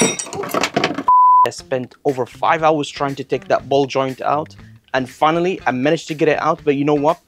I spent over 5 hours trying to take that ball joint out, and finally I managed to get it out. But you know what?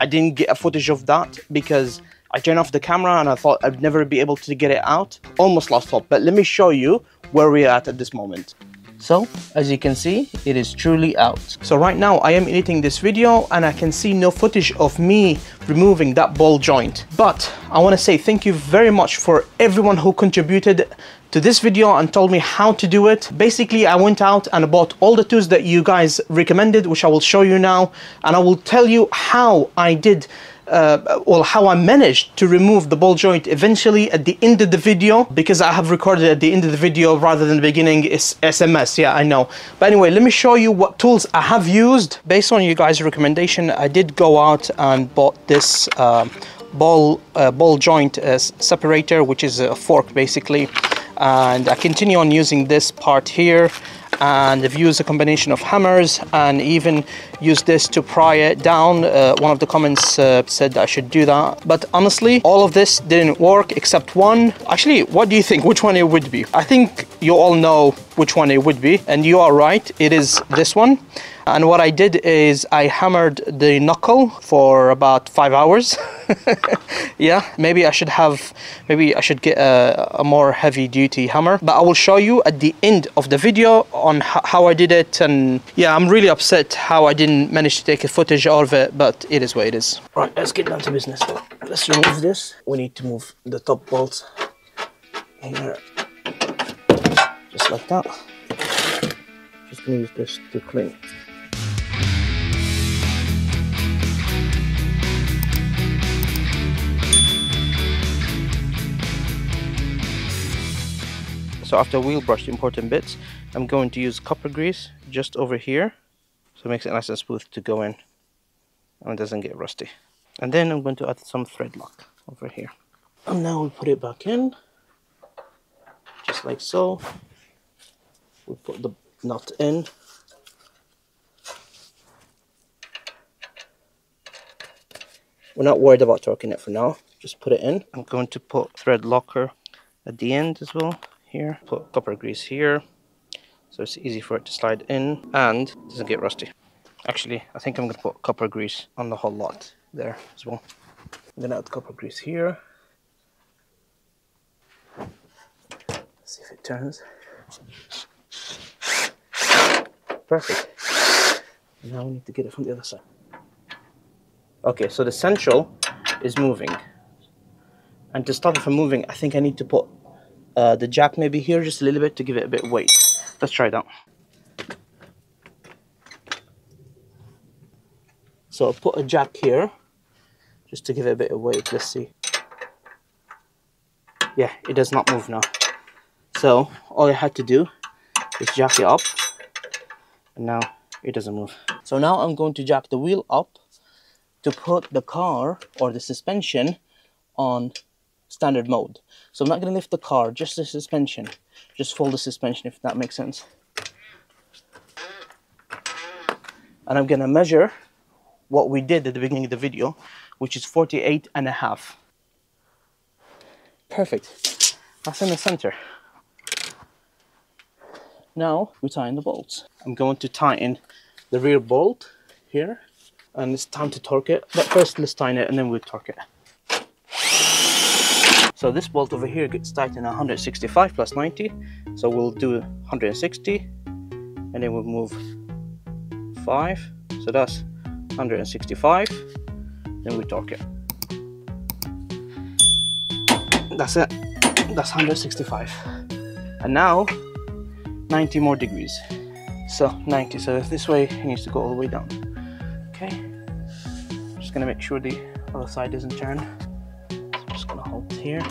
I didn't get a footage of that because I turned off the camera and I thought I'd never be able to get it out. Almost lost hope, but let me show you where we are at this moment. So as you can see, it is truly out. So right now I am editing this video and I can see no footage of me removing that ball joint. But I want to say thank you very much for everyone who contributed to this video and told me how to do it. Basically, I went out and bought all the tools that you guys recommended, which I will show you now, and I will tell you how I did how I managed to remove the ball joint eventually at the end of the video, because I have recorded at the end of the video rather than the beginning. It's SMS, yeah, I know. But anyway, let me show you what tools I have used. Based on you guys' recommendation, I did go out and bought this ball joint separator, which is a fork basically, and I continue on using this part here. And I've used a combination of hammers and even used this to pry it down. One of the comments said that I should do that, but honestly all of this didn't work except one. Actually, what do you think, which one it would be? I think you all know which one it would be, and you are right, it is this one. And what I did is I hammered the knuckle for about 5 hours. Yeah, maybe I should get a more heavy duty hammer, but I will show you at the end of the video on how I did it. And yeah, I'm really upset how I didn't manage to take a footage out of it, but it is what it is. Right, let's get down to business. Let's remove this. We need to move the top bolt here, just like that. Just gonna use this to clean. So after wheel brush the important bits, I'm going to use copper grease just over here, so it makes it nice and smooth to go in and it doesn't get rusty. And then I'm going to add some thread lock over here. And now we'll put it back in, just like so. We'll put the knot in. We're not worried about torquing it for now, just put it in. I'm going to put thread locker at the end as well. Here, put copper grease here so it's easy for it to slide in and doesn't get rusty. Actually, I think I'm gonna put copper grease on the whole lot there as well. I'm gonna add copper grease here. See if it turns. Perfect. Now we need to get it from the other side. Okay, so the central is moving, and to stop it from moving, I think I need to put the jack maybe here just a little bit to give it a bit of weight. Let's try that. So I'll put a jack here just to give it a bit of weight. Let's see. Yeah, it does not move now. So all I had to do is jack it up, and now it doesn't move. So now I'm going to jack the wheel up to put the car or the suspension on standard mode. So I'm not going to lift the car, just the suspension. Just fold the suspension, if that makes sense. And I'm going to measure what we did at the beginning of the video, which is 48.5. Perfect. That's in the center. Now we tie in the bolts. I'm going to tighten the rear bolt here, and it's time to torque it. But first let's tighten it and then we'll torque it. So this bolt over here gets tightened at 165 plus 90. So we'll do 160 and then we'll move 5. So that's 165. Then we torque it. That's it. That's 165. And now 90 more degrees. So 90. So this way it needs to go all the way down. Okay. I'm just going to make sure the other side doesn't turn. Here,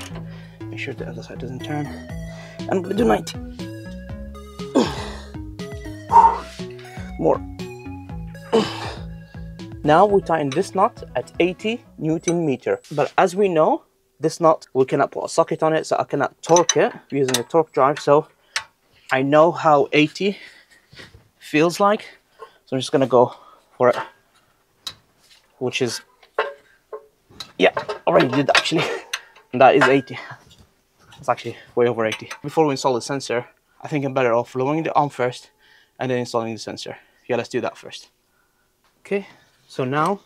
make sure the other side doesn't turn, and we'll do 90 more. Now we tighten this knot at 80 Newton meter, but as we know, this knot, we cannot put a socket on it, so I cannot torque it using the torque drive. So I know how 80 feels like, so I'm just gonna go for it, which is, yeah, already did actually. And that is 80. It's actually way over 80. Before we install the sensor, I think I'm better off lowering the arm first and then installing the sensor. Yeah, let's do that first. Okay, so now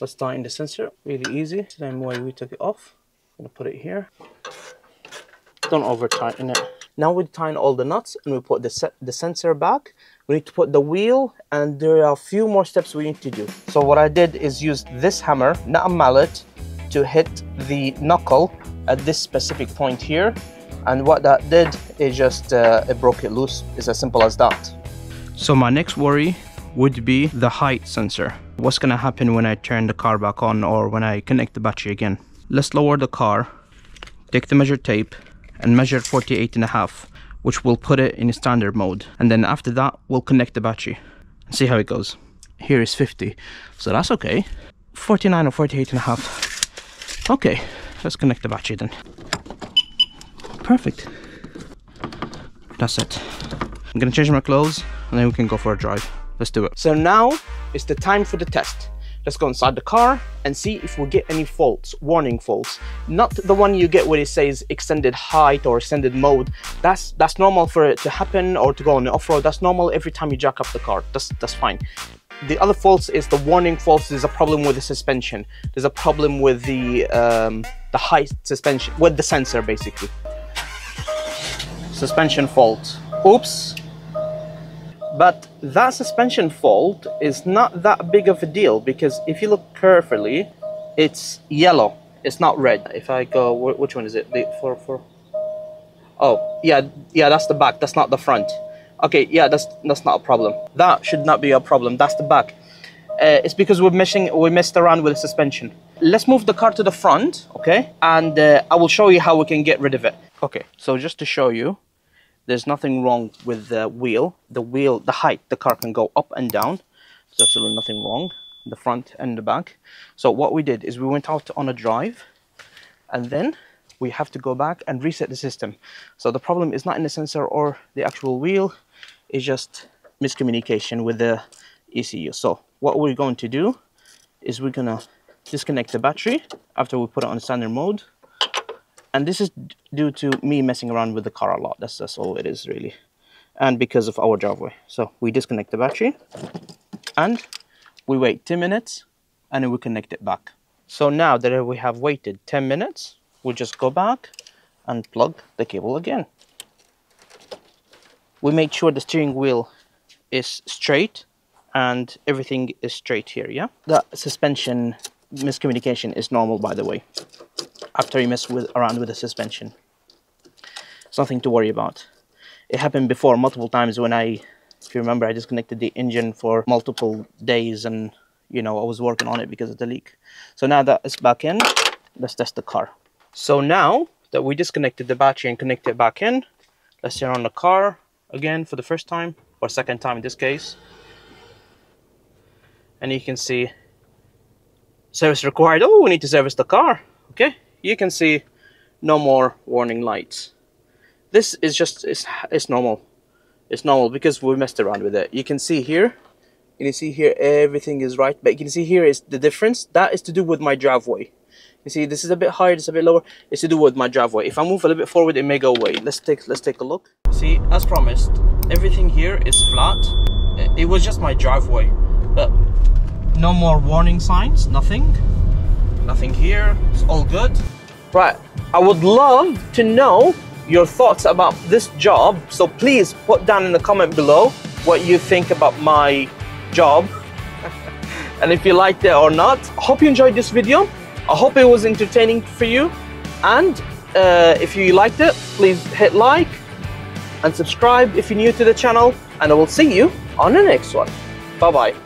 let's tie in the sensor. Really easy. Same way we took it off. I'm gonna put it here. Don't over tighten it. Now we tighten all the nuts and we put the sensor back. We need to put the wheel, and there are a few more steps we need to do. So what I did is use this hammer, not a mallet, to hit the knuckle at this specific point here. And what that did is just it broke it loose. It's as simple as that. So my next worry would be the height sensor. What's gonna happen when I turn the car back on or when I connect the battery again? Let's lower the car, take the measure tape and measure 48.5, which will put it in standard mode. And then after that, we'll connect the battery and see how it goes. Here is 50, so that's okay. 49 or 48.5. Okay, let's connect the battery then. Perfect. That's it. I'm gonna change my clothes and then we can go for a drive. Let's do it. So now it's the time for the test. Let's go inside the car and see if we get any faults, warning faults. Not the one you get where it says extended height or extended mode. That's normal for it to happen or to go on off-road. That's normal every time you jack up the car. That's fine. The other faults is the warning faults. There's a problem with the suspension. There's a problem with the height suspension, with the sensor basically. Suspension fault. Oops. But that suspension fault is not that big of a deal because if you look carefully, it's yellow, it's not red. If I go, which one is it? The four. Oh, yeah, that's the back, that's not the front. Okay, yeah, that's not a problem. That should not be a problem, that's the back. It's because we messed around with the suspension. Let's move the car to the front, okay? And I will show you how we can get rid of it. Okay, so just to show you, there's nothing wrong with the wheel. The height, the car can go up and down. There's absolutely nothing wrong, the front and the back. So what we did is we went out on a drive and then we have to go back and reset the system. So the problem is not in the sensor or the actual wheel, it's just miscommunication with the ECU. So what we're going to do is we're gonna disconnect the battery after we put it on standard mode. And this is due to me messing around with the car a lot. That's all it is really. And because of our driveway. So we disconnect the battery and we wait 10 minutes and then we connect it back. So now that we have waited 10 minutes, we'll just go back and plug the cable again. We make sure the steering wheel is straight and everything is straight here, yeah? The suspension miscommunication is normal, by the way. After you mess around with the suspension, it's nothing to worry about. It happened before multiple times when if you remember, I disconnected the engine for multiple days and, you know, I was working on it because of the leak. So now that it's back in, let's test the car. So now that we disconnected the battery and connected it back in, let's turn on the car again for the first time or second time in this case. And you can see service required. Oh, we need to service the car. Okay. You can see no more warning lights. This is just, it's normal. It's normal because we messed around with it. You can see here, everything is right, but you can see here is the difference. That is to do with my driveway. You see, this is a bit higher, this is a bit lower. It's to do with my driveway. If I move a little bit forward, it may go away. Let's take a look. See, as promised, everything here is flat. It was just my driveway, but no more warning signs, nothing here, it's all good. Right, I would love to know your thoughts about this job, so please put down in the comment below what you think about my job and if you liked it or not. Hope you enjoyed this video, I hope it was entertaining for you, and if you liked it, please hit like and subscribe if you're new to the channel, and I will see you on the next one. Bye bye.